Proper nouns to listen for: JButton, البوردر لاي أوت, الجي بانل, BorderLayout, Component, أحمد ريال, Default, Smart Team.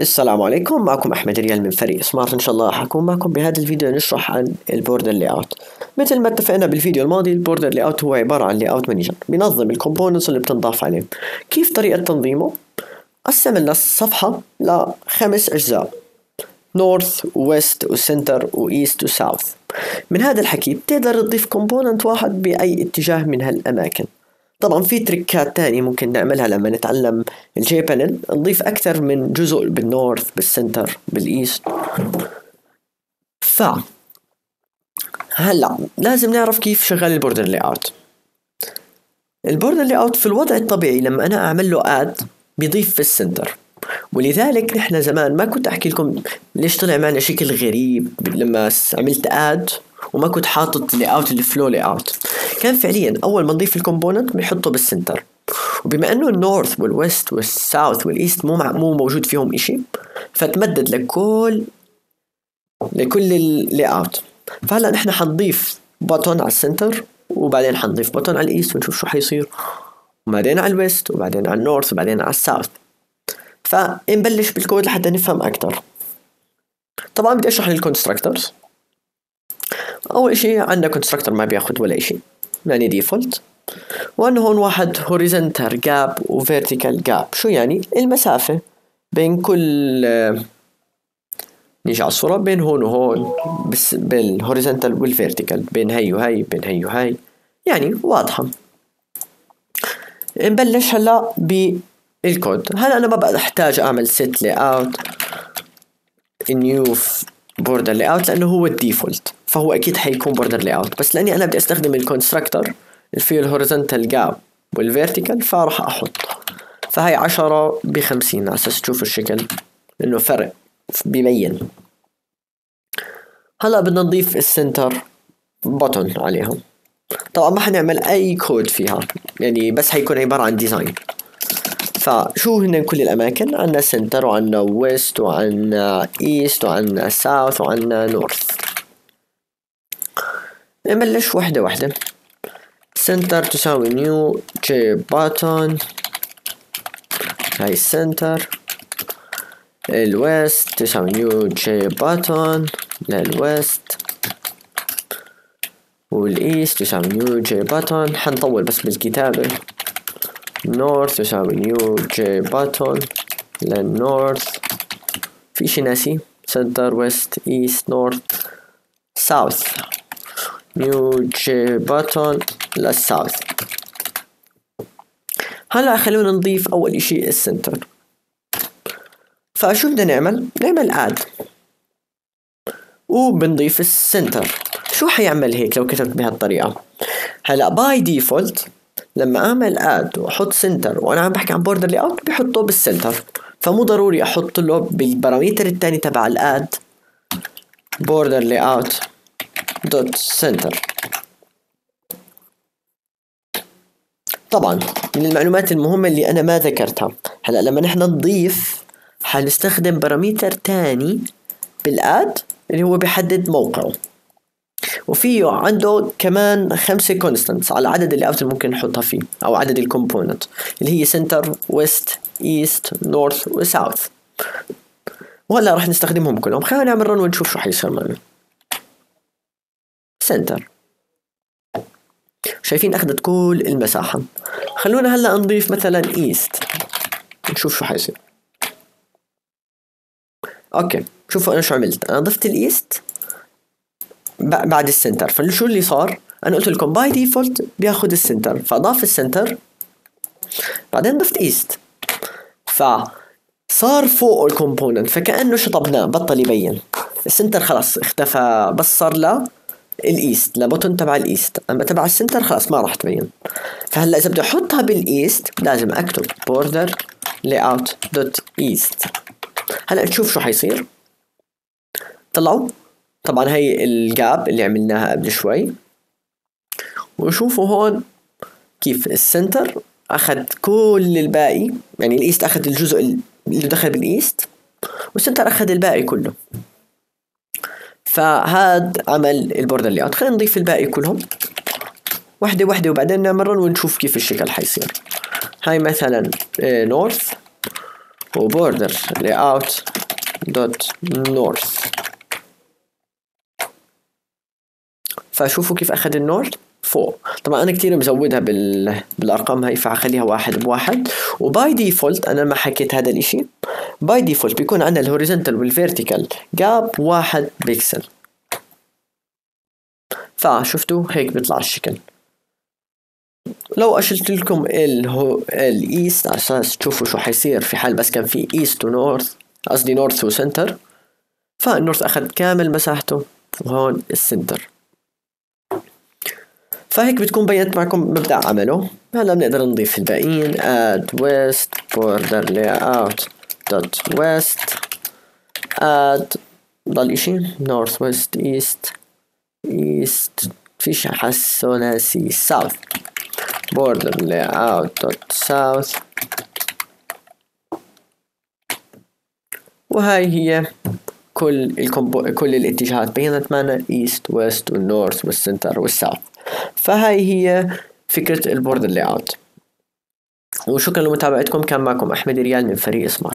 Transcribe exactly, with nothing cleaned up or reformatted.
السلام عليكم، معكم أحمد ريال من فريق سمارت. إن شاء الله حكون معكم بهذا الفيديو نشرح عن البوردر لاي أوت. مثل ما اتفقنا بالفيديو الماضي، البوردر لاي أوت هو عبارة عن لاي أوت مانجر بينظم الكومبوننتس اللي بتنضاف عليهم. كيف طريقة تنظيمه؟ قسم لنا الصفحة لخمس أجزاء: نورث وويست وسنتر وإيست وساوث. من هذا الحكي بتقدر تضيف كومبوننت واحد بأي اتجاه من هالأماكن. طبعا في تريكات تانية ممكن نعملها لما نتعلم الجي بانل، نضيف أكثر من جزء بالنورث بالسنتر بالإيست. ف هلا لازم نعرف كيف شغال البوردر لاي اوت. البوردر لاي اوت في الوضع الطبيعي لما أنا أعمل له آد بيضيف في السنتر، ولذلك نحن زمان ما كنت أحكي لكم ليش طلع معنا شكل غريب لما عملت آد وما كنت حاطط لاي اوت الفلو لاي اوت. كان فعليا اول ما نضيف الكومبوننت بنحطه بالسنتر، وبما انه النورث والويست والساوث والايست مو مو موجود فيهم اشي، فتمدد لكل لكل اللاي اوت. فهلا نحن حنضيف بوتون على السنتر، وبعدين حنضيف بوتون على الايست ونشوف شو حيصير، وبعدين على الويست، وبعدين على النورث، وبعدين على الساوث. فنبلش بالكود لحتى نفهم اكثر. طبعا بدي اشرح للكونستراكتورز. اول اشي عندنا كونستراكتور ما بياخد ولا اشي، يعني ديفولت. وأنه هون واحد هوريزنتال جاب وفيرتيكال جاب، شو يعني؟ المسافة بين كل، نيجي على الصورة، بين هون وهون، بس بين الهوريزنتال والفيرتيكال، بين هي وهي، بين هي وهي، يعني واضحة. نبلش هلا بالكود. هلا أنا ما بحتاج أعمل set layout new border layout لأنه هو الديفولت، فهو أكيد حيكون بوردر لاي اوت. بس لأني أنا بدي أستخدم الكونستراكتور اللي فيه الهوريزونتال جاب والفيرتيكال، فراح أحط، فهي عشرة بخمسين على أساس تشوفوا الشكل إنه فرق بيبين. هلا بدنا نضيف السنتر بوتون عليهم. طبعا ما حنعمل أي كود فيها، يعني بس حيكون عبارة عن ديزاين. فشو هن كل الأماكن؟ عنا سنتر، وعنا ويست، وعنا ايست، وعنا ساوث، وعنا نورث. نبلش وحدة وحدة. سنتر تساوي نيو جي باتون، هاي السنتر. الويست تساوي نيو جي باتون للويست، والايست تساوي نيو جي باتون. حنطول بس بالكتابة. نورث تساوي نيو جي باتون للنورث. في شي ناسي؟ سنتر، ويست، ايست، نورث، ساوث. نيو جي باتون للساوث. هلا خلونا نضيف اول اشي السنتر. فشو بدنا نعمل؟ نعمل اد وبنضيف السنتر. شو حيعمل هيك لو كتبت بهالطريقة؟ هلا باي ديفولت لما اعمل اد واحط سنتر وانا عم بحكي عن بوردر لاي اوت بحطه بالسنتر، فمو ضروري احط له بالبارامتر الثاني تبع الاد بوردر لاي اوت دوت سنتر. طبعا من المعلومات المهمة اللي أنا ما ذكرتها، هلا لما نحن نضيف حنستخدم بارامتر تاني بالاد اللي هو بيحدد موقعه، وفيه عنده كمان خمسة كونستانتس على عدد اللايوت اللي ممكن نحطها فيه أو عدد الكومبوننت، اللي هي سنتر، ويست، ايست، نورث، وساوث. وهلا رح نستخدمهم كلهم. خلينا نعمل رن ونشوف شو حيصير معنا. سنتر، شايفين اخذت كل المساحة. خلونا هلا نضيف مثلا ايست نشوف شو حيصير. اوكي، شوفوا انا شو عملت. انا ضفت الايست بعد السنتر، فشو اللي صار؟ انا قلت لكم باي ديفولت بياخذ السنتر، فاضاف السنتر، بعدين ضفت ايست، فصار فوق الكومبوننت، فكأنه شطبناه، بطل يبين السنتر، خلاص اختفى، بس صار له الايست، لبوتون تبع الايست. اما تبع السنتر خلاص ما راح تبين. فهلا اذا بدي احطها بالايست لازم اكتب border layout dot east. هلا نشوف شو حيصير. طلعوا طبعا هي الجاب اللي عملناها قبل شوي، وشوفوا هون كيف السنتر اخذ كل الباقي، يعني الايست اخذ الجزء اللي دخل بالايست، والسنتر اخذ الباقي كله. فهاد عمل البوردر لاي اوت. خلينا نضيف الباقي كلهم وحده وحده، وبعدين نعمل رن ونشوف كيف الشكل حيصير. هاي مثلا نورث، وبوردر لاي اوت دوت نورث. فشوفوا كيف اخذ النورث فوق. طبعا انا كتير مزودها بال... بالارقام هاي، فاخليها واحد بواحد. وباي ديفولت انا ما حكيت هذا الاشي، باي ديفولت بيكون عندنا الهوريزونتال والفيرتيكال جاب واحد بيكسل. فشفتوا هيك بيطلع الشكل. لو اشلت لكم الايست عشان تشوفوا شو حيصير في حال بس كان في ايست ونورث، قصدي نورث وسنتر، فالنورث اخذ كامل مساحته وهون السنتر. فهيك بتكون بينت معكم مبدأ عمله. هلا بنقدر نضيف الباقيين add west border layout dot west add ضل اشي north west east east فيش حس ثلاثي south border layout dot south. وهاي هي كل الكمبو... كل الاتجاهات بينت معنا east west والnorth والcenter والsouth. فهاي هي فكرة البوردر لاي اوت. وشكرا لمتابعتكم، كان معكم أحمد ريال من فريق سمارت.